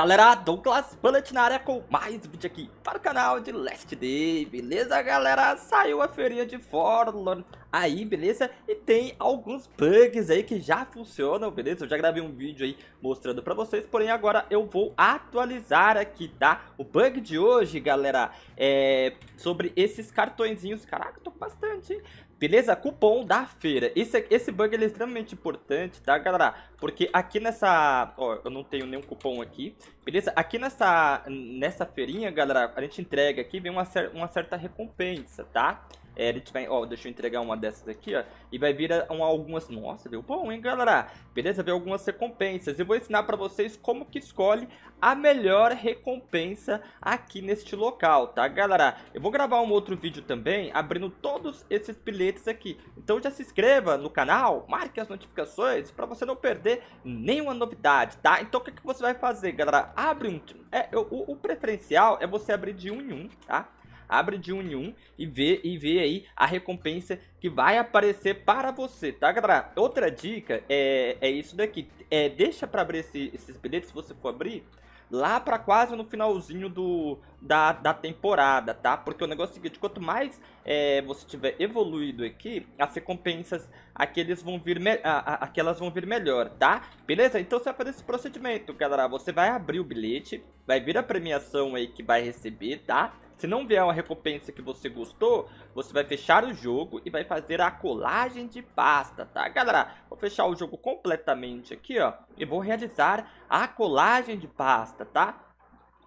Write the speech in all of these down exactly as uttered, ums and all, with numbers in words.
Galera, Dolglas Bullet na área com mais vídeo aqui para o canal de Last Day, beleza galera? Saiu a feirinha de Forlorn aí, beleza? E tem alguns bugs aí que já funcionam, beleza? Eu já gravei um vídeo aí mostrando pra vocês, porém agora eu vou atualizar aqui, tá? O bug de hoje, galera, é sobre esses cartõezinhos, caraca, tô com bastante, hein? Beleza? Cupom da feira. Esse, esse bug ele é extremamente importante, tá, galera? Porque aqui nessa... Ó, eu não tenho nenhum cupom aqui. Beleza? Aqui nessa, nessa feirinha, galera, a gente entrega aqui, vem uma, cer uma certa recompensa, tá? É, a gente vai... Ó, deixa eu entregar uma dessas aqui, ó. E vai vir a, um, algumas... Nossa, deu bom, hein, galera? Beleza? Veio algumas recompensas. Eu vou ensinar pra vocês como que escolhe a melhor recompensa aqui neste local, tá, galera? Eu vou gravar um outro vídeo também, abrindo todos esses bilhetes aqui. Então já se inscreva no canal, marque as notificações para você não perder nenhuma novidade, tá? Então o que, que você vai fazer, galera? Abre um... É, o, o preferencial é você abrir de um em um, tá? Abre de um em um e vê, e vê aí a recompensa que vai aparecer para você, tá, galera? Outra dica é, é isso daqui. É, deixa para abrir esse, esses bilhetes, se você for abrir, lá para quase no finalzinho do, da, da temporada, tá? Porque o negócio é o seguinte, quanto mais é, você tiver evoluído aqui, as recompensas aqui eles vão vir me, a, a, aquelas vão vir melhor, tá? Beleza? Então você vai fazer esse procedimento, galera. Você vai abrir o bilhete, vai vir a premiação aí que vai receber, tá? Se não vier uma recompensa que você gostou, você vai fechar o jogo e vai fazer a colagem de pasta, tá, galera? Vou fechar o jogo completamente aqui, ó, e vou realizar a colagem de pasta, tá?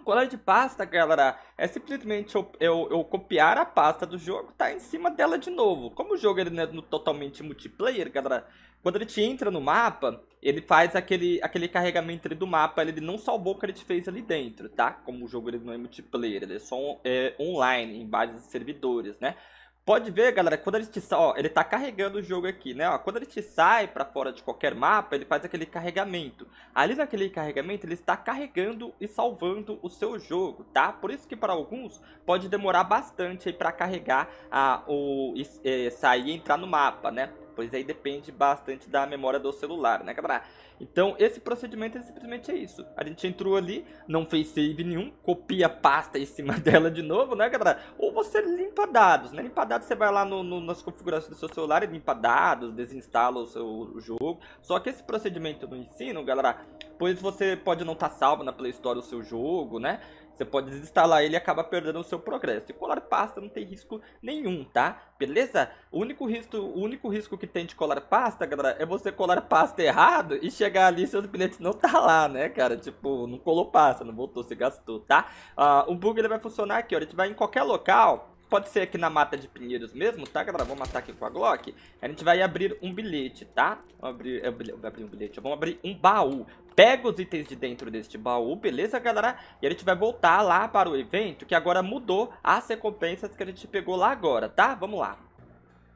Colagem de pasta, galera, é simplesmente eu, eu, eu copiar a pasta do jogo, tá, em cima dela de novo. Como o jogo ele não é totalmente multiplayer, galera, quando ele te entra no mapa, ele faz aquele, aquele carregamento do mapa, ele não salvou o que ele te fez ali dentro, tá? Como o jogo ele não é multiplayer, ele é só on, é, online, em bases de servidores, né? Pode ver, galera, quando ele te sai, ó, ele tá carregando o jogo aqui, né, ó, quando ele te sai pra fora de qualquer mapa, ele faz aquele carregamento. Ali naquele carregamento, ele está carregando e salvando o seu jogo, tá? Por isso que para alguns, pode demorar bastante aí pra carregar, a, o, é, sair e entrar no mapa, né? Pois aí depende bastante da memória do celular, né, galera? Então, esse procedimento é simplesmente é isso. A gente entrou ali, não fez save nenhum, copia a pasta em cima dela de novo, né, galera? Ou você limpa dados, né? Limpa dados, você vai lá no, no, nas configurações do seu celular e limpa dados, desinstala o seu o jogo. Só que esse procedimento eu não ensino, galera, pois você pode não estar tá salvo na Play Store o seu jogo, né? Você pode desinstalar ele e acaba perdendo o seu progresso. E colar pasta não tem risco nenhum, tá? Beleza? O único risco, o único risco que tem de colar pasta, galera, é você colar pasta errado e chegar ali e seus bilhetes não tá lá, né, cara? Tipo, não colou pasta, não voltou, se gastou, tá? Uh, o bug ele vai funcionar aqui, ó. A gente vai em qualquer local... Pode ser aqui na mata de pinheiros mesmo, tá, galera? Vamos matar aqui com a Glock. A gente vai abrir um bilhete, tá? Vamos abrir, vamos abrir um bilhete. Vamos abrir um baú. Pega os itens de dentro deste baú, beleza, galera? E a gente vai voltar lá para o evento, que agora mudou as recompensas que a gente pegou lá agora, tá? Vamos lá.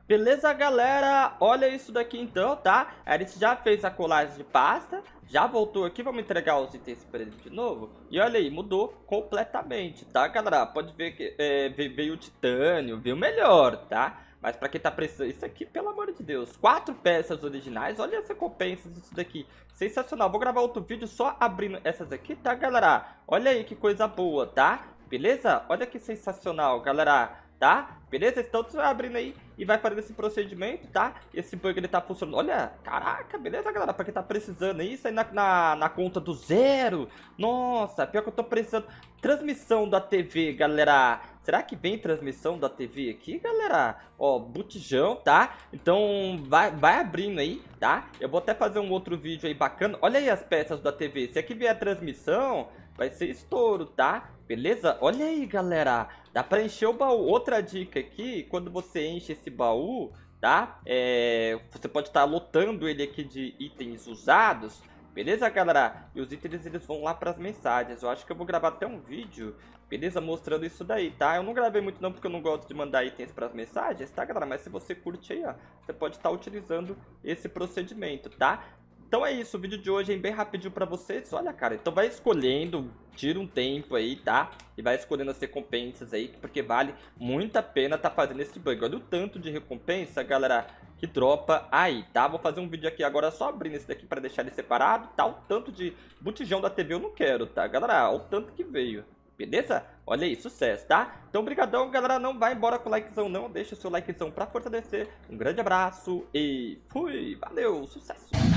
Beleza, galera? Olha isso daqui então, tá? A gente já fez a colagem de pasta, já voltou aqui, vamos entregar os itens para ele de novo. E olha aí, mudou completamente, tá, galera? Pode ver que é, veio o titânio, veio melhor, tá? Mas pra quem tá precisando... Isso aqui, pelo amor de Deus. Quatro peças originais. Olha as recompensas disso daqui. Sensacional. Vou gravar outro vídeo só abrindo essas aqui, tá, galera? Olha aí que coisa boa, tá? Beleza? Olha que sensacional, galera. Tá? Beleza? Então você vai abrindo aí e vai fazendo esse procedimento, tá? Esse bug ele tá funcionando. Olha, caraca, beleza, galera? Pra quem tá precisando aí, isso aí na, na, na conta do zero. Nossa, pior que eu tô precisando. Transmissão da T V, galera. Será que vem transmissão da T V aqui, galera? Ó, botijão, tá? Então vai, vai abrindo aí, tá? Eu vou até fazer um outro vídeo aí bacana. Olha aí as peças da T V. Se aqui vier a transmissão, vai ser estouro, tá? Beleza? Olha aí, galera. Dá pra encher o baú. Outra dica aqui, quando você enche esse baú, tá? É, você pode estar lotando ele aqui de itens usados. Beleza, galera? E os itens, eles vão lá pras mensagens. Eu acho que eu vou gravar até um vídeo, beleza? Mostrando isso daí, tá? Eu não gravei muito não, porque eu não gosto de mandar itens pras mensagens, tá, galera? Mas se você curte aí, ó, você pode estar utilizando esse procedimento, tá? Então é isso, o vídeo de hoje é bem rapidinho pra vocês. Olha, cara, então vai escolhendo, tira um tempo aí, tá? E vai escolhendo as recompensas aí, porque vale muito a pena tá fazendo esse bug. Olha o tanto de recompensa, galera, que dropa aí, tá? Vou fazer um vídeo aqui agora só abrindo esse daqui pra deixar ele separado, tá? O tanto de botijão da T V eu não quero, tá? Galera, olha o tanto que veio. Beleza? Olha aí, sucesso, tá? Então, brigadão, galera. Não vai embora com o likezão, não. Deixa o seu likezão pra fortalecer. Um grande abraço e fui. Valeu, sucesso.